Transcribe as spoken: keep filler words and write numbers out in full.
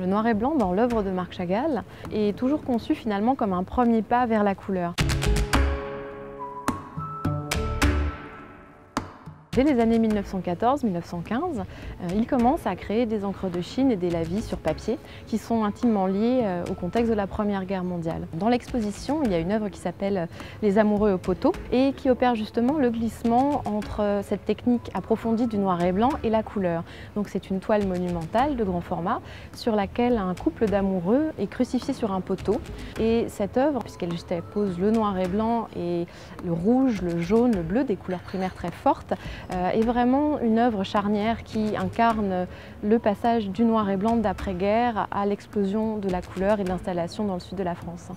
Le noir et blanc dans l'œuvre de Marc Chagall est toujours conçu finalement comme un premier pas vers la couleur. Dès les années mille neuf cent quatorze mille neuf cent quinze, euh, il commence à créer des encres de Chine et des lavis sur papier qui sont intimement liées euh, au contexte de la Première Guerre mondiale. Dans l'exposition, il y a une œuvre qui s'appelle « Les amoureux au poteau » et qui opère justement le glissement entre euh, cette technique approfondie du noir et blanc et la couleur. Donc c'est une toile monumentale de grand format sur laquelle un couple d'amoureux est crucifié sur un poteau. Et cette œuvre, puisqu'elle pose le noir et blanc et le rouge, le jaune, le bleu, des couleurs primaires très fortes, est vraiment une œuvre charnière qui incarne le passage du noir et blanc d'après-guerre à l'explosion de la couleur et de l'installation dans le sud de la France.